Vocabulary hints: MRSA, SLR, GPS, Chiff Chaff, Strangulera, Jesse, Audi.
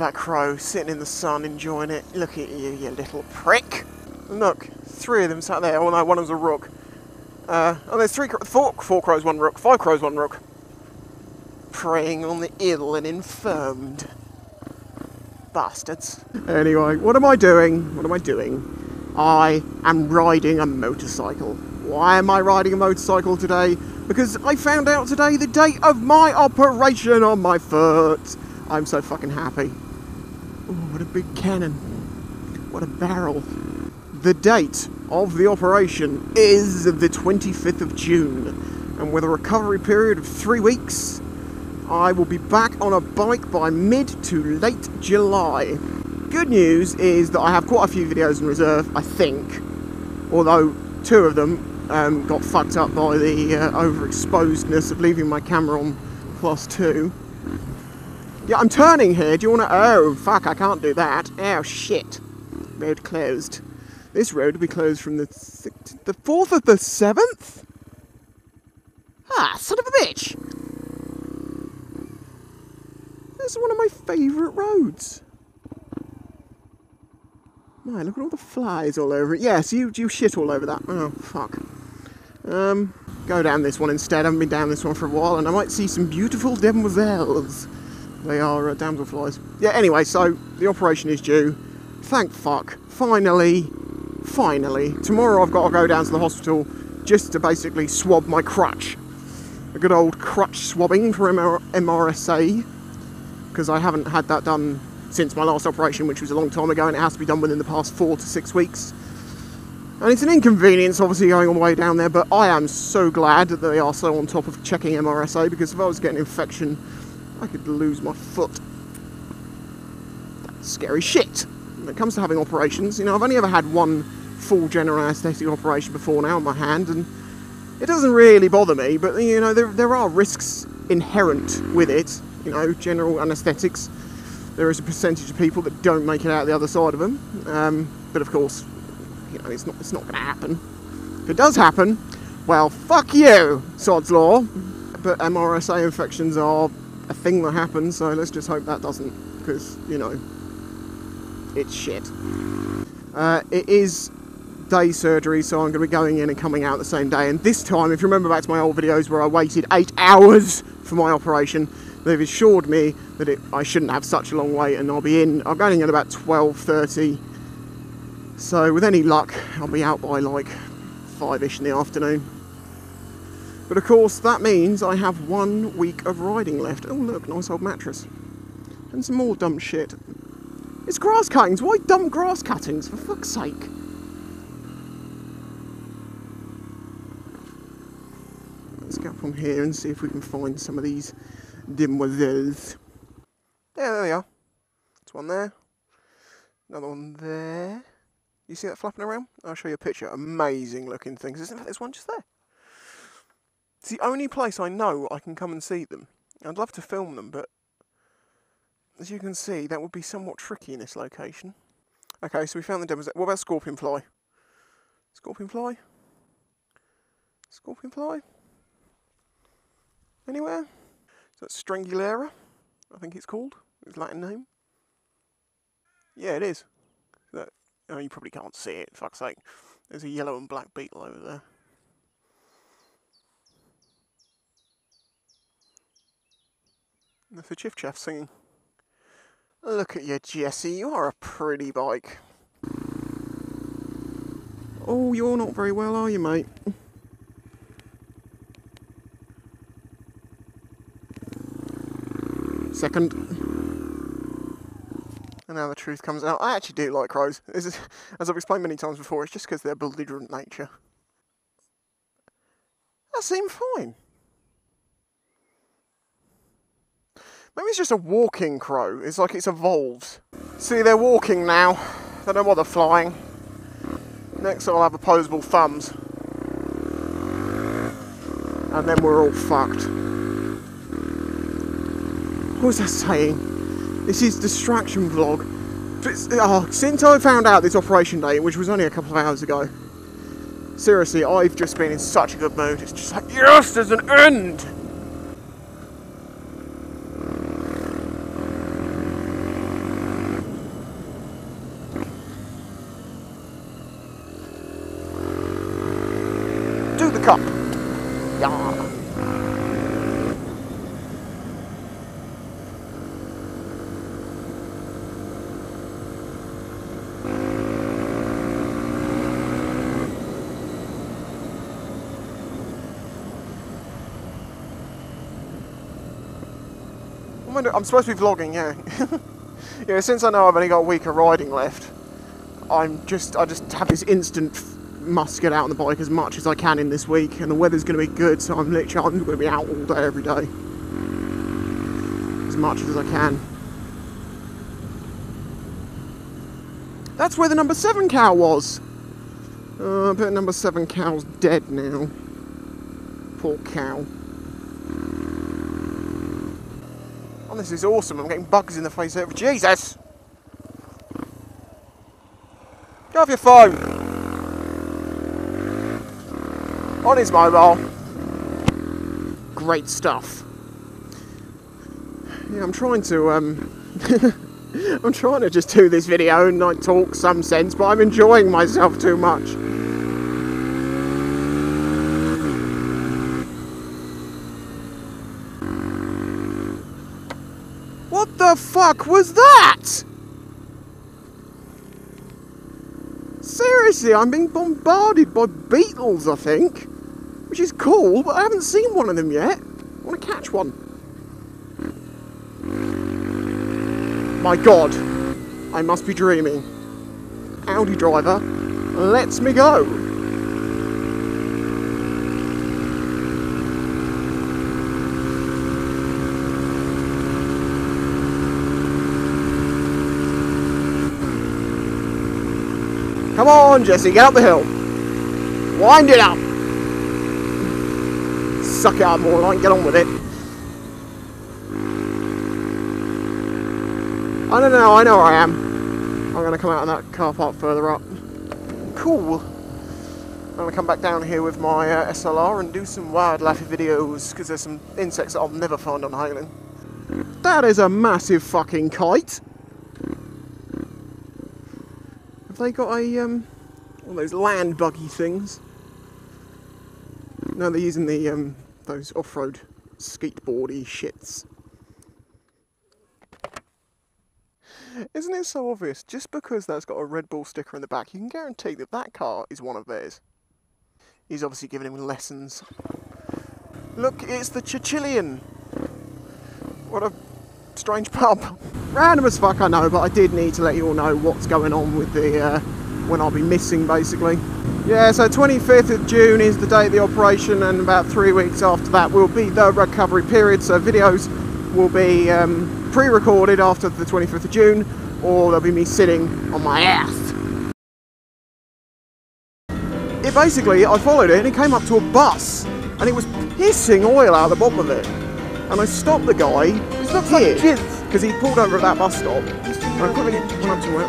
at that crow sitting in the sun enjoying it. Look at you, you little prick. And look, three of them sat there. Oh no, one of them's a rook. And there's four crows, one rook, five crows, one rook. Preying on the ill and infirmed. Bastards. Anyway, what am I doing? What am I doing? I am riding a motorcycle. Why am I riding a motorcycle today? Because I found out today the date of my operation on my foot. I'm so fucking happy. Oh, what a big cannon. What a barrel. The date of the operation is the 25th of June. And with a recovery period of 3 weeks, I will be back on a bike by mid to late July. Good news is that I have quite a few videos in reserve, I think. Although two of them got fucked up by the overexposedness of leaving my camera on +2. Yeah, I'm turning here. Do you want to... Oh, fuck, I can't do that. Oh, shit. Road closed. This road will be closed from the 4th of the 7th? Ah, son of a bitch. This is one of my favourite roads. My, look at all the flies all over it. Yes, you shit all over that. Oh, fuck. Go down this one instead. I haven't been down this one for a while, and I might see some beautiful demoiselles. They are damselflies. Yeah, anyway, so the operation is due. Thank fuck. Finally. Tomorrow I've got to go down to the hospital just to basically swab my crutch. A good old crutch swabbing for MRSA. Because I haven't had that done since my last operation, which was a long time ago, and it has to be done within the past 4 to 6 weeks. And it's an inconvenience, obviously, going all the way down there, but I am so glad that they are so on top of checking MRSA, because if I was getting an infection, I could lose my foot. That's scary shit. When it comes to having operations, you know, I've only ever had one full general anaesthetic operation before now on my hand, and it doesn't really bother me, but, you know, there are risks inherent with it. You know, general anaesthetics, there is a percentage of people that don't make it out the other side of them, but of course, you know, it's not going to happen. If it does happen, well, fuck you, sod's law, but MRSA infections are a thing that happens, so let's just hope that doesn't, because, you know, it's shit. It is day surgery, so I'm going to be going in and coming out the same day, and this time, if you remember back to my old videos where I waited 8 hours for my operation, they've assured me that I shouldn't have such a long wait, and I'll be in. I'm going in at about 12:30, so with any luck, I'll be out by like 5-ish in the afternoon. But of course, that means I have 1 week of riding left. Oh look, nice old mattress. And some more dumb shit. It's grass cuttings. Why dumb grass cuttings, for fuck's sake? Let's go up from here and see if we can find some of these demoiselles. Yeah, there they are. There's one there. Another one there. You see that flapping around? I'll show you a picture. Amazing looking things. Isn't that there's one just there? It's the only place I know I can come and see them. I'd love to film them, but as you can see, that would be somewhat tricky in this location. Okay, so we found the demoiselle. What about scorpionfly? Scorpionfly? Scorpionfly? Anywhere? So that's Strangulera, I think it's called, its Latin name. Yeah, it is. That, oh, you probably can't see it, fuck's sake. There's a yellow and black beetle over there. And that's the Chiff Chaff singing. Look at you, Jesse, you are a pretty bike. Oh, you're not very well, are you, mate? Second. And now the truth comes out. I actually do like crows. This is, as I've explained many times before, it's just because they're belligerent nature. That seemed fine. Maybe it's just a walking crow. It's like it's evolved. See, they're walking now. They don't bother flying. Next I'll have opposable thumbs. And then we're all fucked. What was I saying? This is distraction vlog. Since I found out this operation date, which was only a couple of hours ago, seriously, I've just been in such a good mood. It's just like, yes, there's an end! up. Yeah. I'm supposed to be vlogging, yeah. Yeah, since I know I've only got a week of riding left, I just have this instant must get out on the bike as much as I can in this week, and the weather's going to be good, so I'm going to be out all day every day as much as I can. That's where the number 7 cow was. I bet number 7 cow's dead now. Poor cow. This is awesome. I'm getting bugs in the face over. Jesus! Get off your phone! On his mobile. Great stuff. Yeah, I'm trying to, I'm trying to just do this video and I talk some sense, but I'm enjoying myself too much. What the fuck was that? Seriously, I'm being bombarded by beetles, I think. Which is cool, but I haven't seen one of them yet. I want to catch one. My God, I must be dreaming. Audi driver lets me go. Come on, Jesse, get up the hill. Wind it up. Suck it up, more like, get on with it. I don't know, I know where I am. I'm going to come out of that car park further up. Cool. I'm going to come back down here with my SLR and do some wildlife videos, because there's some insects that I'll never find on Halen. That is a massive fucking kite. They got a one of those land buggy things. No, they're using the those off-road skateboardy shits. Isn't it so obvious? Just because that's got a Red Bull sticker in the back, you can guarantee that that car is one of theirs. He's obviously giving him lessons. Look, it's the Chichilian. What a strange pub. Random as fuck, I know, but I did need to let you all know what's going on with the, when I'll be missing, basically. Yeah, so 25th of June is the date of the operation, and about 3 weeks after that will be the recovery period, so videos will be pre-recorded after the 25th of June, or they'll be me sitting on my ass. It basically, I followed it, and it came up to a bus, and it was pissing oil out of the bottom of it. And I stopped the guy, it looks like jizz, because he pulled over at that bus stop. And I quickly went up to him.